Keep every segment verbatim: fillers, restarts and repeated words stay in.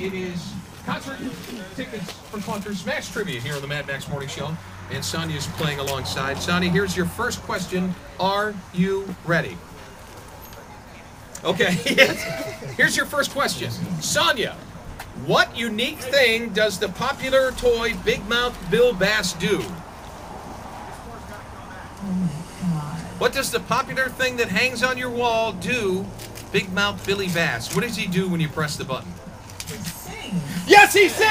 It is Concert Tickets For Clunkers Smash Trivia here on the Mad Max Morning Show. And Sonya's playing alongside. Sonya, here's your first question. Are you ready? Okay. Here's your first question. Sonya, what unique thing does the popular toy Big Mouth Billy Bass do? What does the popular thing that hangs on your wall do, Big Mouth Billy Bass? What does he do when you press the button? He sings. Yes, he sings!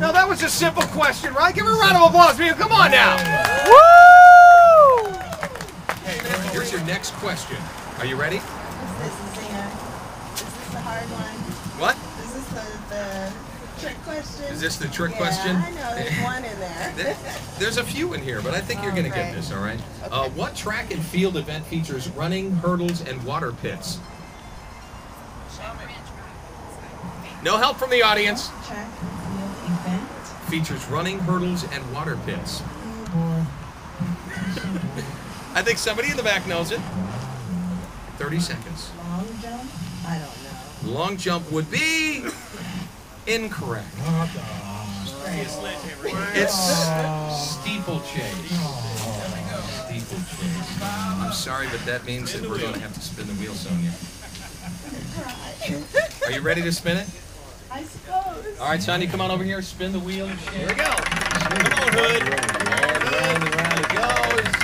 Now that was a simple question, right? Give him a round of applause, people. Come on now. Woo! Here's your next question. Are you ready? Is this the singer? Is this the hard one? What? Is this the... the... trick question? Is this the trick yeah, question? I know there's one in there. There's a few in here, but I think you're going right. to get this, all right? Okay. Uh, what track and field event features running, hurdles, and water pits? No help from the audience. What track and field event features running, hurdles, and water pits? I think somebody in the back knows it. thirty seconds. Long jump? I don't know. Long jump would be... incorrect. It's steeplechase. Steeplechase. I'm sorry, but that means that we're going to have to spin the wheel, Sonya. Are you ready to spin it? I suppose. All right, Sonya, come on over here. Spin the wheel. Here we go. Come on, Hood. Round and round it goes.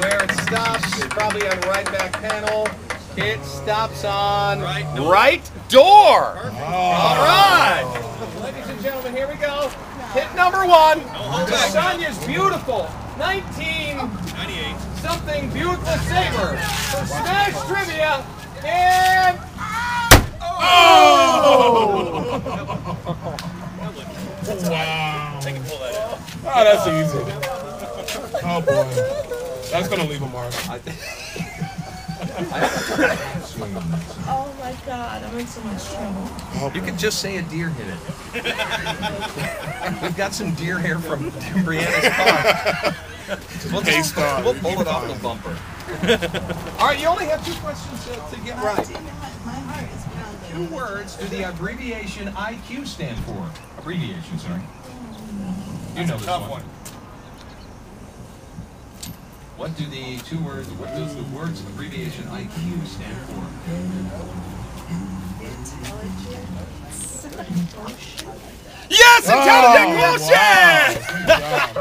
Where it stops, probably on the right back panel. It stops on right door. Right door. Perfect. Oh. All right. Ladies and gentlemen, here we go. Hit number one. No, Sonya's beautiful nineteen ninety-eight something beautiful saber for Smash Trivia. And oh! Oh. Wow. They can pull that out. Oh, that's easy. Oh boy. That's gonna leave a mark. I think. Oh my God, I'm in so much trouble. You could just say a deer hit it. We've got some deer hair from Brianna's car. We'll, just, we'll pull it off the bumper. All right, you only have two questions to, to get right. My heart is pounding. Two words do the abbreviation I Q stand for? Abbreviation, sorry. You know this one. What do the two words, what does the words abbreviation I Q stand for? Yes, intelligent quotient!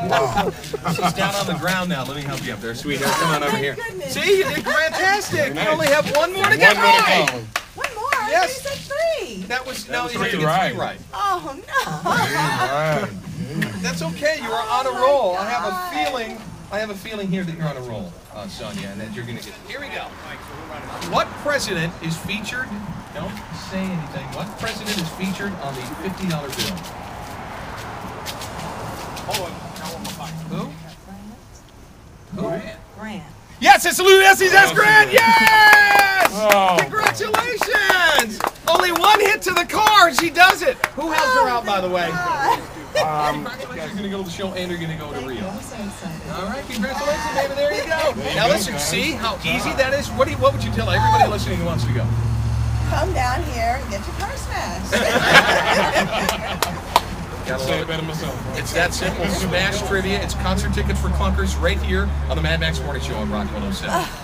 Wow. Wow. She's down on the ground now. Let me help you up there, sweetheart. Come on over here. Goodness. See, you did fantastic. Nice. You only have one more to get one right. More to one more? Yes. I thought you said three. That was, that no, was you had to get right. three right. Oh, no. Three right. That's okay. You are on a oh roll. God. I have a feeling. I have a feeling here that you're on a roll, uh, Sonya, and that you're going to get it. Here we go. What president is featured? Don't say anything. What president is featured on the fifty dollar bill? Hold on. Who? Who? Grant. Grant. Yes, it's Lou Essie's S. Grant. Yes! Oh. Congratulations! Only one hit to the car, and she does it. Who helped her out, by the way? Um, congratulations, you're going to go to the show and you're going to go to Rio. I'm so excited. All right, congratulations, baby. There you go. There you now, go, listen, guys. See how easy that is? What, do you, what would you tell everybody oh. listening who wants to go? Come down here and get your car smashed. Gotta say it better myself. It's that simple. Smash Trivia. It's Concert Tickets For Clunkers right here on the Mad Max Morning Show on Rock one oh seven.